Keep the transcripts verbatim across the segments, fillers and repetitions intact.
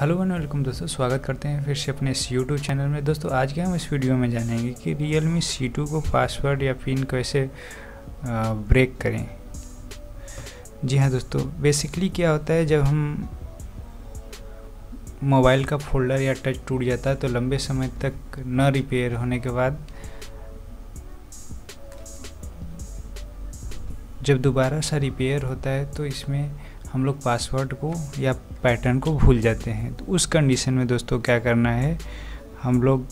Hello and welcome दोस्तों, स्वागत करते हैं फिर से अपने इस यूट्यूब चैनल में। दोस्तों आज के हम इस वीडियो में जानेंगे कि Realme C टू को पासवर्ड या पिन कैसे ब्रेक करें। जी हाँ दोस्तों, बेसिकली क्या होता है, जब हम मोबाइल का फोल्डर या टच टूट जाता है तो लंबे समय तक न रिपेयर होने के बाद जब दोबारा सा रिपेयर होता है तो इसमें हम लोग पासवर्ड को या पैटर्न को भूल जाते हैं। तो उस कंडीशन में दोस्तों क्या करना है, हम लोग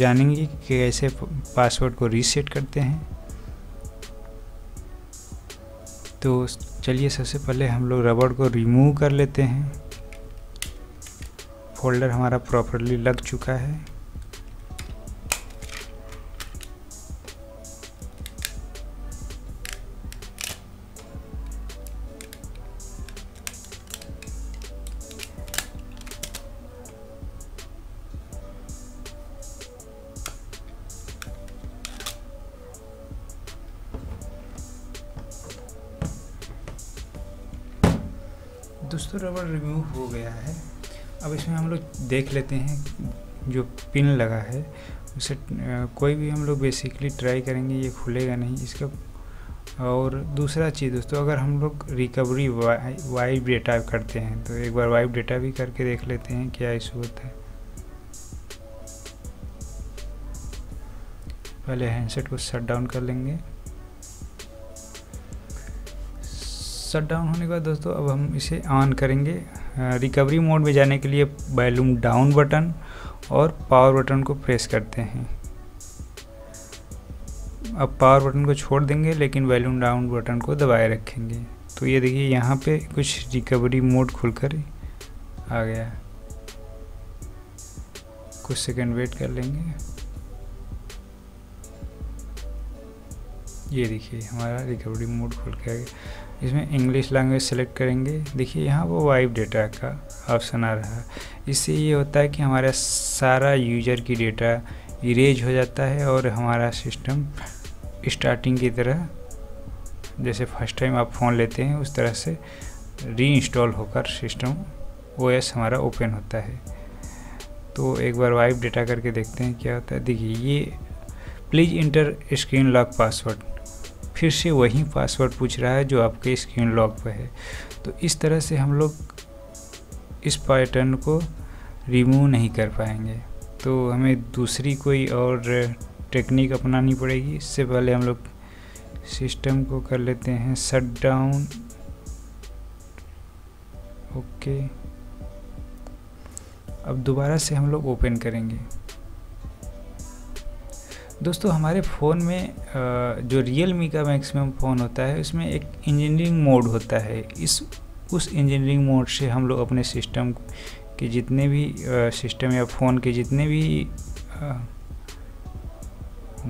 जानेंगे कि कैसे पासवर्ड को रीसेट करते हैं। तो चलिए सबसे पहले हम लोग रबड़ को रिमूव कर लेते हैं। फोल्डर हमारा प्रॉपरली लग चुका है। दोस्तों रबड़ रिमूव हो गया है। अब इसमें हम लोग देख लेते हैं जो पिन लगा है उसे कोई भी हम लोग बेसिकली ट्राई करेंगे, ये खुलेगा नहीं इसका। और दूसरा चीज़ दोस्तों, अगर हम लोग रिकवरी वाइप डेटा करते हैं तो एक बार वाइप डेटा भी करके देख लेते हैं क्या इशू होता है। पहले हैंडसेट को शट डाउन कर लेंगे। शट डाउन होने के बाद दोस्तों अब हम इसे ऑन करेंगे। रिकवरी मोड में जाने के लिए वॉल्यूम डाउन बटन और पावर बटन को प्रेस करते हैं। अब पावर बटन को छोड़ देंगे लेकिन वॉल्यूम डाउन बटन को दबाए रखेंगे। तो ये देखिए यहाँ पे कुछ रिकवरी मोड खुलकर आ गया। कुछ सेकंड वेट कर लेंगे। ये देखिए हमारा रिकवरी मोड खुल के आ गया। इसमें इंग्लिश लैंग्वेज सेलेक्ट करेंगे। देखिए यहाँ वो वाइप डेटा का ऑप्शन आ रहा है। इससे ये होता है कि हमारा सारा यूजर की डेटा इरेज हो जाता है और हमारा सिस्टम स्टार्टिंग की तरह, जैसे फर्स्ट टाइम आप फ़ोन लेते हैं उस तरह से री इंस्टॉल होकर सिस्टम ओएस हमारा ओपन होता है। तो एक बार वाइप डेटा करके देखते हैं क्या होता है। देखिए ये please enter screen lock password, फिर से वही पासवर्ड पूछ रहा है जो आपके स्क्रीन लॉक पर है। तो इस तरह से हम लोग इस पैटर्न को रिमूव नहीं कर पाएंगे। तो हमें दूसरी कोई और टेक्निक अपनानी पड़ेगी। इससे पहले हम लोग सिस्टम को कर लेते हैं शट डाउन। ओके, अब दोबारा से हम लोग ओपन करेंगे। दोस्तों हमारे फ़ोन में जो Realme का मैक्सिमम फ़ोन होता है उसमें एक इंजीनियरिंग मोड होता है। इस उस इंजीनियरिंग मोड से हम लोग अपने सिस्टम के जितने भी सिस्टम या फ़ोन के जितने भी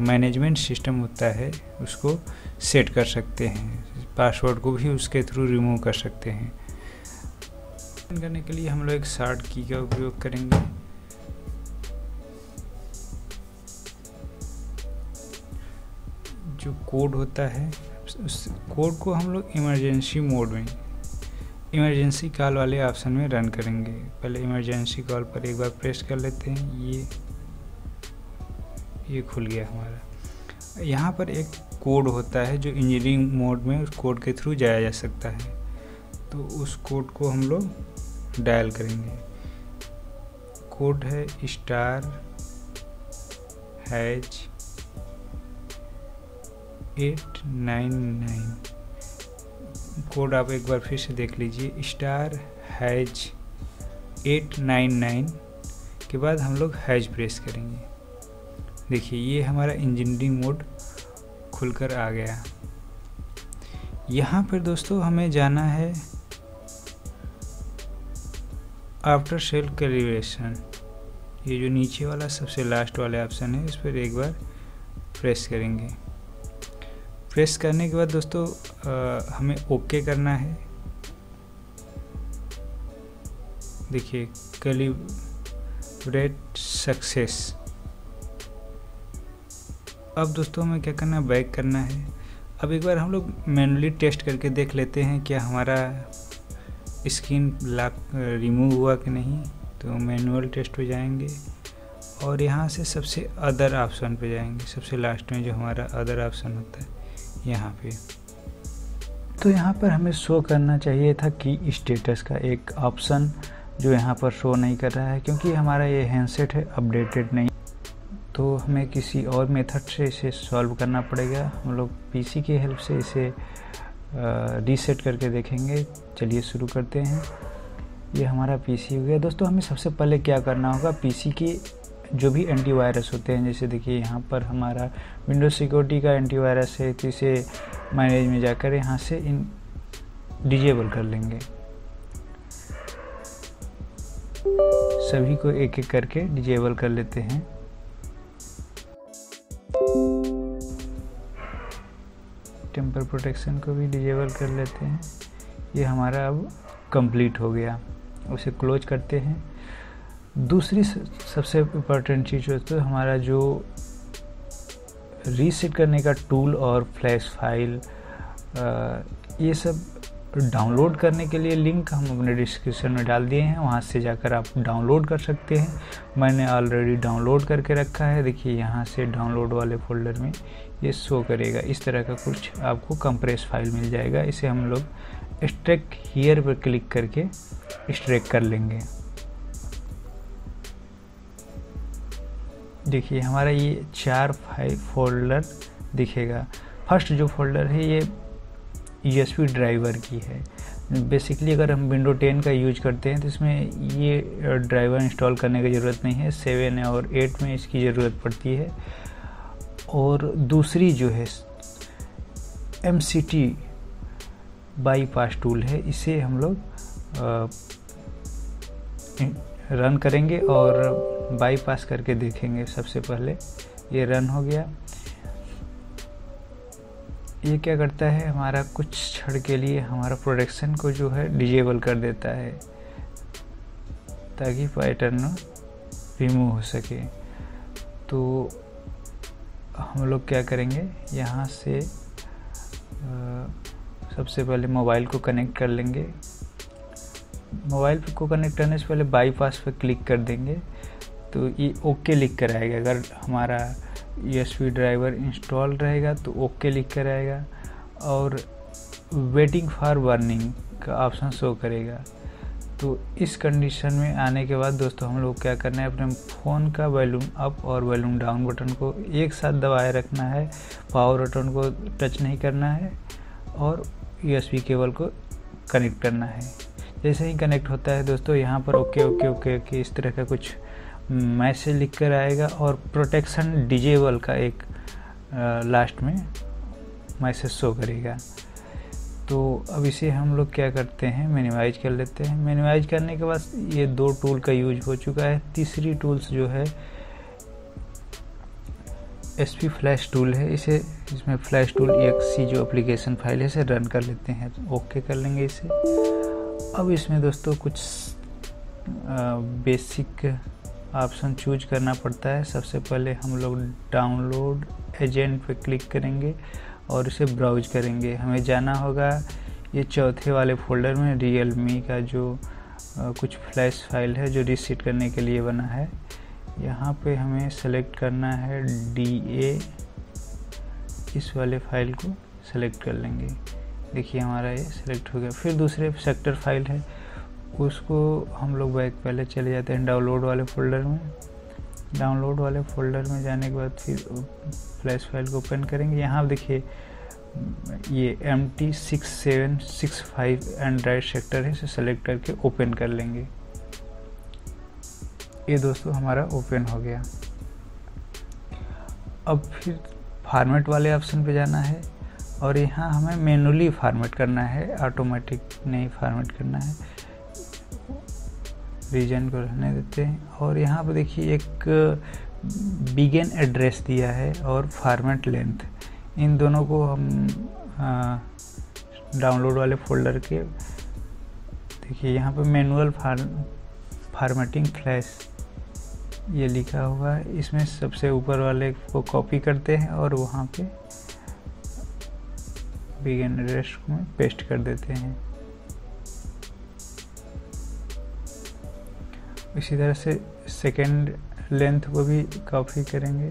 मैनेजमेंट सिस्टम होता है उसको सेट कर सकते हैं। पासवर्ड को भी उसके थ्रू रिमूव कर सकते हैं। करने के लिए हम लोग एक शॉर्ट की का उपयोग करेंगे। जो कोड होता है उस कोड को हम लोग इमरजेंसी मोड में, इमरजेंसी कॉल वाले ऑप्शन में रन करेंगे। पहले इमरजेंसी कॉल पर एक बार प्रेस कर लेते हैं। ये ये खुल गया हमारा। यहाँ पर एक कोड होता है जो इंजीनियरिंग मोड में उस कोड के थ्रू जाया जा सकता है। तो उस कोड को हम लोग डायल करेंगे। कोड है star hash eight nine nine. Code आप एक बार फिर से देख लीजिए। Star hash eight nine nine के बाद हम लोग हैज प्रेस करेंगे। देखिए ये हमारा इंजीनियरिंग मोड खुलकर आ गया। यहाँ पर दोस्तों हमें जाना है आफ्टर सेल कैलिब्रेशन। ये जो नीचे वाला सबसे लास्ट वाला ऑप्शन है उस पर एक बार प्रेस करेंगे। प्रेस करने के बाद दोस्तों आ, हमें ओके करना है। देखिए कैलिब्रेट सक्सेस। अब दोस्तों हमें क्या करना है, बैक करना है। अब एक बार हम लोग मैनुअली टेस्ट करके देख लेते हैं क्या हमारा स्क्रीन लॉक रिमूव हुआ कि नहीं, तो मैनुअल टेस्ट पे जाएंगे और यहाँ से सबसे अदर ऑप्शन पे जाएंगे, सबसे लास्ट में जो हमारा अदर ऑप्शन होता है यहाँ पे। तो यहाँ पर हमें शो करना चाहिए था कि स्टेटस का एक ऑप्शन जो यहाँ पर शो नहीं कर रहा है क्योंकि हमारा ये हैंडसेट है अपडेटेड नहीं, तो हमें किसी और मेथड से इसे सॉल्व करना पड़ेगा। हम लोग पीसी की हेल्प से इसे रीसेट करके देखेंगे। चलिए शुरू करते हैं। ये हमारा पीसी हो गया। दोस्तों हमें सबसे पहले क्या करना होगा, पीसी के जो भी एंटीवायरस होते हैं, जैसे देखिए यहाँ पर हमारा विंडोज सिक्योरिटी का एंटीवायरस है, तो इसे मैनेज में जाकर यहाँ से इन डिजेबल कर लेंगे। सभी को एक एक करके डिजेबल कर लेते हैं। टेम्पर प्रोटेक्शन को भी डिजेबल कर लेते हैं। ये हमारा अब कंप्लीट हो गया, उसे क्लोज करते हैं। दूसरी सबसे इम्पोर्टेंट चीज़ होती है हमारा जो रीसेट करने का टूल और फ्लैश फाइल, ये सब डाउनलोड करने के लिए लिंक हम अपने डिस्क्रिप्शन में डाल दिए हैं, वहाँ से जाकर आप डाउनलोड कर सकते हैं। मैंने ऑलरेडी डाउनलोड करके रखा है। देखिए यहाँ से डाउनलोड वाले फोल्डर में ये शो करेगा। इस तरह का कुछ आपको कंप्रेस फाइल मिल जाएगा। इसे हम लोग एक्सट्रैक्ट हियर पर क्लिक करके एक्सट्रैक्ट कर लेंगे। देखिए हमारा ये चार फाइल फोल्डर दिखेगा। फर्स्ट जो फोल्डर है ये यूएसबी ड्राइवर की है। बेसिकली अगर हम विंडो टेन का यूज करते हैं तो इसमें ये ड्राइवर इंस्टॉल करने की ज़रूरत नहीं है, सेवन और एट में इसकी ज़रूरत पड़ती है। और दूसरी जो है M C T bypass tool है, इसे हम लोग रन करेंगे और बाईपास करके देखेंगे। सबसे पहले ये रन हो गया। ये क्या करता है, हमारा कुछ क्षण के लिए हमारा प्रोटेक्शन को जो है डिजेबल कर देता है ताकि पैटर्न रिमूव हो सके। तो हम लोग क्या करेंगे, यहाँ से आ, सबसे पहले मोबाइल को कनेक्ट कर लेंगे। मोबाइल को कनेक्ट करने से पहले बाईपास पर क्लिक कर देंगे तो ये ओके लिख कर आएगा। अगर हमारा यूएसबी ड्राइवर इंस्टॉल रहेगा तो ओके लिख कर आएगा और वेटिंग फॉर बर्निंग का ऑप्शन शो करेगा। तो इस कंडीशन में आने के बाद दोस्तों हम लोग क्या करना है, अपने फ़ोन का वॉल्यूम अप और वॉल्यूम डाउन बटन को एक साथ दबाए रखना है, पावर बटन को टच नहीं करना है और यूएसबी केबल को कनेक्ट करना है। जैसे ही कनेक्ट होता है दोस्तों यहाँ पर ओके ओके ओके ओके इस तरह का कुछ मैसेज लिख कर आएगा और प्रोटेक्शन डिजेबल का एक लास्ट में मैसेज शो करेगा। तो अब इसे हम लोग क्या करते हैं, मिनिमाइज कर लेते हैं। मिनिमाइज करने के बाद ये दो टूल का यूज हो चुका है। तीसरी टूल्स जो है एस पी फ्लैश टूल है, इसे इसमें फ्लैश टूल एक्सी जो एप्लीकेशन फाइल है इसे रन कर लेते हैं। ओके कर लेंगे इसे। अब इसमें दोस्तों कुछ बेसिक ऑप्शन चूज करना पड़ता है। सबसे पहले हम लोग डाउनलोड एजेंट पे क्लिक करेंगे और इसे ब्राउज करेंगे। हमें जाना होगा ये चौथे वाले फोल्डर में, रियलमी का जो आ, कुछ फ्लैश फाइल है जो रीसेट करने के लिए बना है। यहाँ पे हमें सेलेक्ट करना है डी ए, इस वाले फाइल को सेलेक्ट कर लेंगे। देखिए हमारा ये सेलेक्ट हो गया। फिर दूसरे सेक्टर फाइल है उसको हम लोग बैक पहले चले जाते हैं डाउनलोड वाले फोल्डर में। डाउनलोड वाले फोल्डर में जाने के बाद फिर फ्लैश फाइल को ओपन करेंगे। यहाँ देखिए ये M T six seven six five android sector है, इसे सेलेक्ट करके ओपन कर लेंगे। ये दोस्तों हमारा ओपन हो गया। अब फिर फॉर्मेट वाले ऑप्शन पे जाना है और यहाँ हमें मैनुअली फॉर्मेट करना है, ऑटोमेटिक नहीं फॉर्मेट करना है। रीजन को रहने देते हैं और यहाँ पर देखिए एक बिगिन एड्रेस दिया है और फॉर्मेट लेंथ, इन दोनों को हम डाउनलोड वाले फोल्डर के, देखिए यहाँ पर मैनुअल फॉर्मेटिंग फ्लैश ये लिखा हुआ है, इसमें सबसे ऊपर वाले को कॉपी करते हैं और वहाँ पे बिगिन एड्रेस में पेस्ट कर देते हैं। इसी तरह से सेकेंड लेंथ को भी कॉपी करेंगे,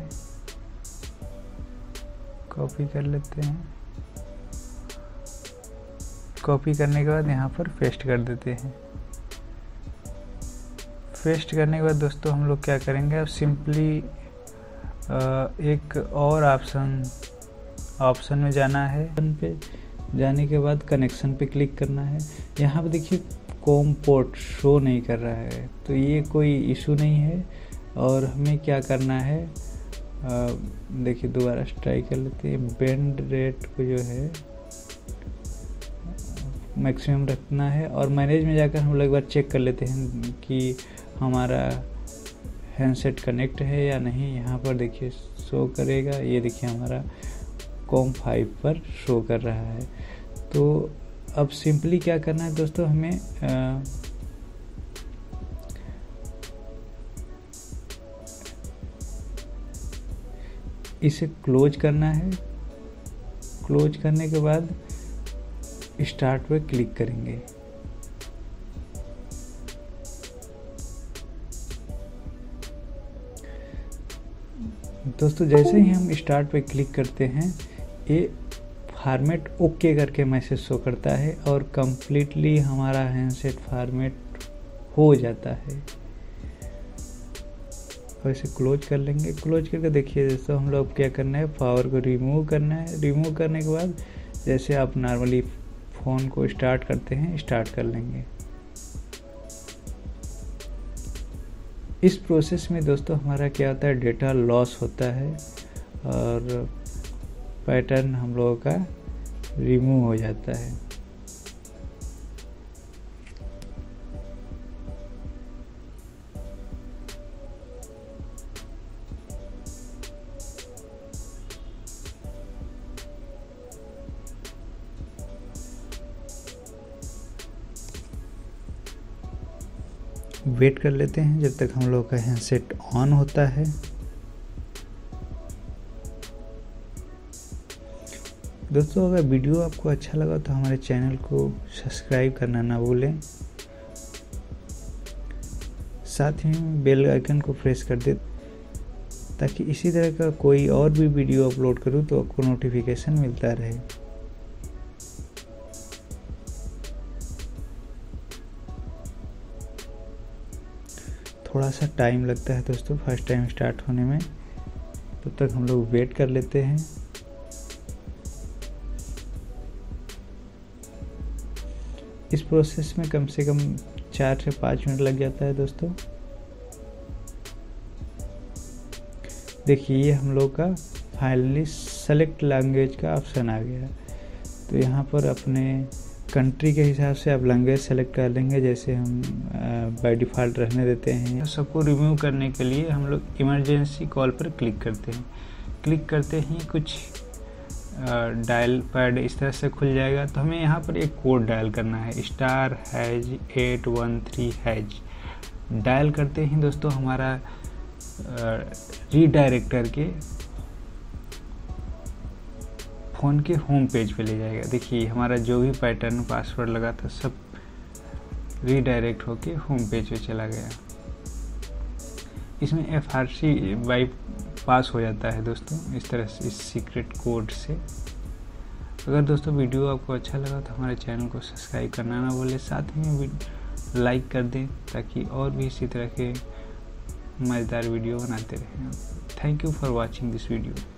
कॉपी कर लेते हैं। कॉपी करने के बाद यहाँ पर पेस्ट कर देते हैं। पेस्ट करने के बाद दोस्तों हम लोग क्या करेंगे, अब सिंपली एक और ऑप्शन ऑप्शन में जाना है। ऑप्शन पे जाने के बाद कनेक्शन पे क्लिक करना है। यहाँ पे देखिए कॉम पोर्ट शो नहीं कर रहा है, तो ये कोई इशू नहीं है। और हमें क्या करना है, देखिए दोबारा ट्राई कर लेते हैं। बैंड रेट को जो है मैक्सिमम रखना है और मैनेज में जाकर हम लोग एक बार चेक कर लेते हैं कि हमारा हैंडसेट कनेक्ट है या नहीं। यहाँ पर देखिए शो करेगा, ये देखिए हमारा कॉम फाइव पर शो कर रहा है। तो अब सिंपली क्या करना है दोस्तों, हमें आ, इसे क्लोज करना है। क्लोज करने के बाद स्टार्ट पे क्लिक करेंगे। दोस्तों जैसे ही हम स्टार्ट पे क्लिक करते हैं, ये फॉर्मेट ओके करके मैसेज शो करता है और कम्प्लीटली हमारा हैंडसेट फॉर्मेट हो जाता है। और इसे क्लोज कर लेंगे। क्लोज करके देखिए दोस्तों हम लोग क्या करना है, पावर को रिमूव करना है। रिमूव करने के बाद जैसे आप नॉर्मली फ़ोन को स्टार्ट करते हैं, स्टार्ट कर लेंगे। इस प्रोसेस में दोस्तों हमारा क्या होता है, डेटा लॉस होता है और पैटर्न हम लोगों का रिमूव हो जाता है। वेट कर लेते हैं जब तक हम लोग का हैंडसेट ऑन होता है। दोस्तों अगर वीडियो आपको अच्छा लगा तो हमारे चैनल को सब्सक्राइब करना ना भूलें, साथ ही बेल आइकन को प्रेस कर दें ताकि इसी तरह का कोई और भी वीडियो अपलोड करूं तो आपको नोटिफिकेशन मिलता रहे। थोड़ा सा टाइम लगता है दोस्तों फर्स्ट टाइम स्टार्ट होने में, तब तक हम लोग वेट कर लेते हैं। इस प्रोसेस में कम से कम चार से पाँच मिनट लग जाता है दोस्तों। देखिए ये हम लोग का फाइनली सेलेक्ट लैंग्वेज का ऑप्शन आ गया। तो यहाँ पर अपने कंट्री के हिसाब से आप लैंग्वेज सेलेक्ट कर लेंगे, जैसे हम बाय डिफ़ॉल्ट रहने देते हैं। सबको रिमूव करने के लिए हम लोग इमरजेंसी कॉल पर क्लिक करते हैं। क्लिक करते ही कुछ डायल पैड इस तरह से खुल जाएगा। तो हमें यहाँ पर एक कोड डायल करना है, star hash eight one three hash. Dial करते ही दोस्तों हमारा रीडायरेक्ट करके फ़ोन के होम पेज पे ले जाएगा। देखिए हमारा जो भी पैटर्न पासवर्ड लगा था सब रीडायरेक्ट होके होम पेज पे चला गया। इसमें F R C bypass हो जाता है दोस्तों इस तरह से, इस सीक्रेट कोड से। अगर दोस्तों वीडियो आपको अच्छा लगा तो हमारे चैनल को सब्सक्राइब करना ना भूलें, साथ ही लाइक कर दें ताकि और भी इसी तरह के मज़ेदार वीडियो बनाते रहें। Thank you for watching this video.